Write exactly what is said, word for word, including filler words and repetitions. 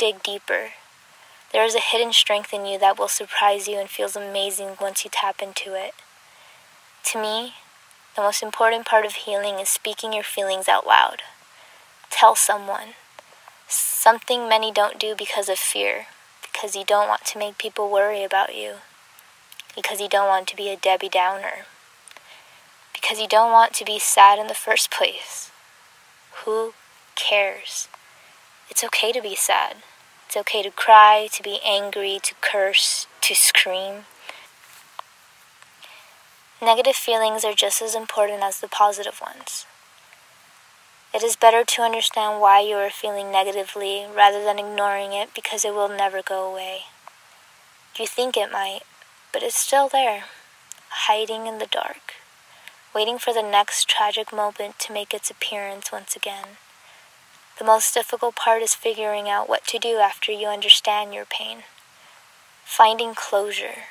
Dig deeper. There is a hidden strength in you that will surprise you and feels amazing once you tap into it. To me, the most important part of healing is speaking your feelings out loud. Tell someone. Something many don't do because of fear, because you don't want to make people worry about you, because you don't want to be a Debbie Downer, because you don't want to be sad in the first place. Who cares? It's okay to be sad. It's okay to cry, to be angry, to curse, to scream. Negative feelings are just as important as the positive ones. It is better to understand why you are feeling negatively rather than ignoring it, because it will never go away. You think it might, but it's still there, hiding in the dark, waiting for the next tragic moment to make its appearance once again. The most difficult part is figuring out what to do after you understand your pain, finding closure.